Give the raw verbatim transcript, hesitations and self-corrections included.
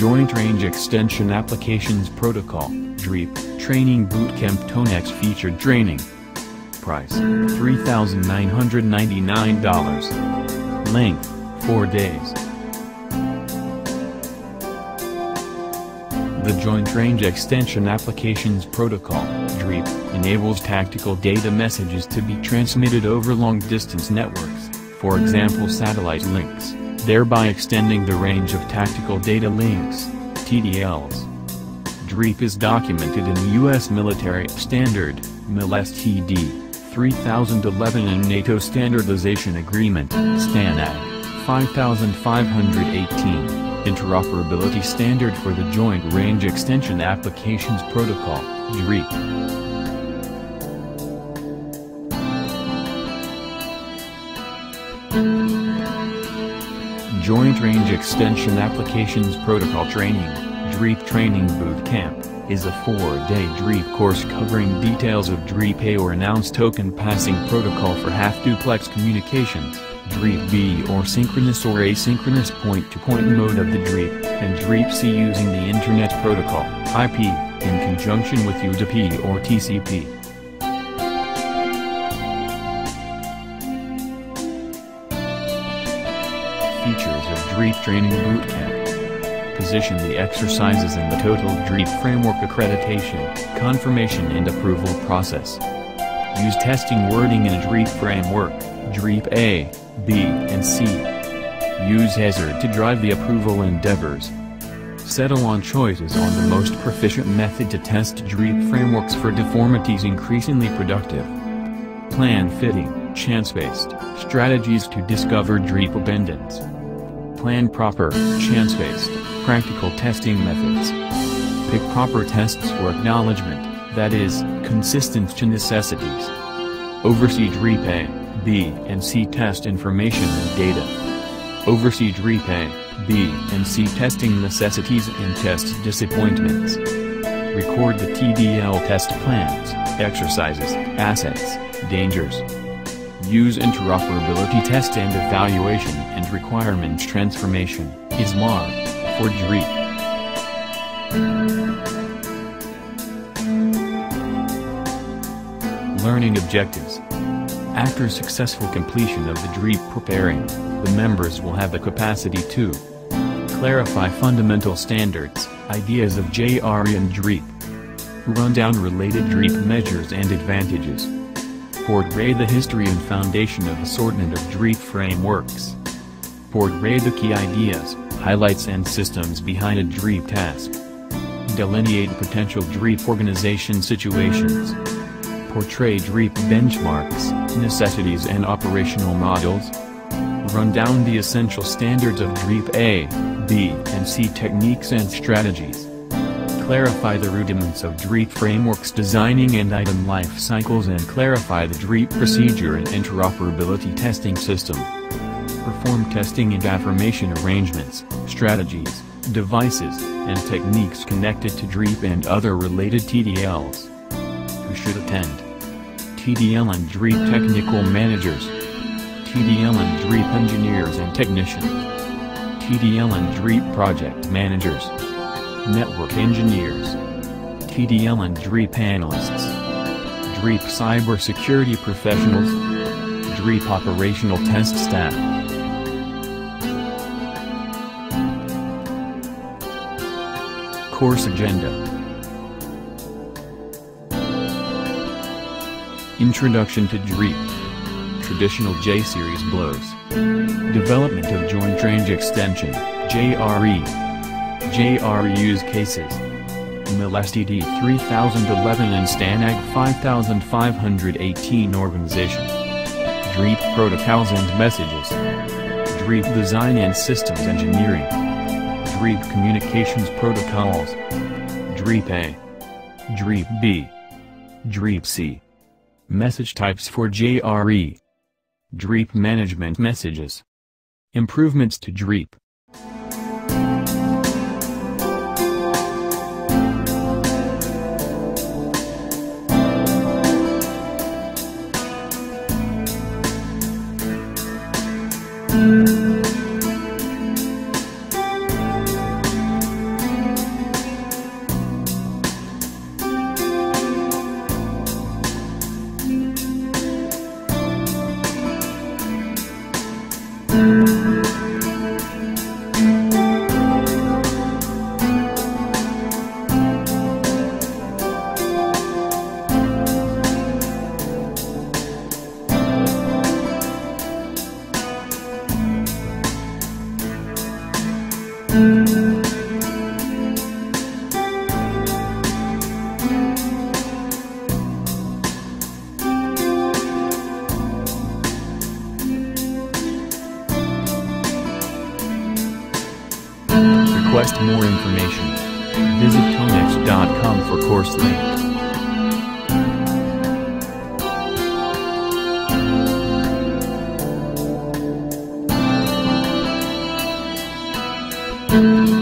Joint Range Extension Applications Protocol, JREAP, Training Bootcamp Tonex Featured Training. Price, three thousand nine hundred ninety-nine dollars. Length, four days. The Joint Range Extension Applications Protocol, JREAP, enables tactical data messages to be transmitted over long-distance networks, for example satellite links, thereby extending the range of tactical data links, T D Ls. JREAP is documented in U S military standard, M I L S T D thirty eleven and NATO Standardization Agreement, STANAG, fifty-five eighteen, Interoperability Standard for the Joint Range Extension Applications Protocol, JREAP. Joint Range Extension Applications Protocol Training, JREAP Training Bootcamp, is a four-day JREAP course covering details of JREAP A or Announced Token Passing Protocol for half-duplex communications, JREAP B or synchronous or asynchronous point-to-point mode of the JREAP, and JREAP C using the Internet Protocol, I P, in conjunction with U D P or T C P. Features of JREAP Training Bootcamp. Position the exercises in the Total JREAP Framework accreditation, confirmation and approval process. Use testing wording in a JREAP framework, JREAP A, B, and C. Use hazard to drive the approval endeavors. Settle on choices on the most proficient method to test JREAP frameworks for deformities increasingly productive. Plan fitting. Chance-based strategies to discover JREAP abundance. Plan proper, chance-based, practical testing methods. Pick proper tests for acknowledgement, that is, consistent to necessities. Oversee JREAP A, B, and C test information and data. Oversee JREAP A, B, and C testing necessities and test disappointments. Record the T D L test plans, exercises, assets, dangers. Use interoperability test and evaluation and requirements transformation, I S M A R, for JREAP. Learning objectives. After successful completion of the JREAP preparing, the members will have the capacity to clarify fundamental standards, ideas of J R E and JREAP, run down related JREAP measures and advantages, portray the history and foundation of assortment of JREAP frameworks. Portray the key ideas, highlights and systems behind a JREAP task. Delineate potential JREAP organization situations. Portray JREAP benchmarks, necessities and operational models. Run down the essential standards of JREAP A, B, and C techniques and strategies. Clarify the rudiments of JREAP frameworks designing and item life cycles and clarify the JREAP procedure and interoperability testing system. Perform testing and affirmation arrangements, strategies, devices, and techniques connected to JREAP and other related T D Ls. Who should attend? T D L and JREAP technical managers. T D L and JREAP engineers and technicians. T D L and JREAP project managers. Network engineers, T D L and JREAP analysts, JREAP cybersecurity professionals, JREAP operational test staff. Course agenda. Introduction to JREAP. Traditional J-series blows. Development of Joint Range Extension, J R E. J R E use cases. M I L S T D thirty eleven and STANAG fifty-five eighteen organization. JREAP protocols and messages. JREAP design and systems engineering. JREAP communications protocols. JREAP A. JREAP B. JREAP C. Message types for J R E. JREAP management messages. Improvements to JREAP. Request more information. Visit Tonex dot com for course link. Mm-hmm.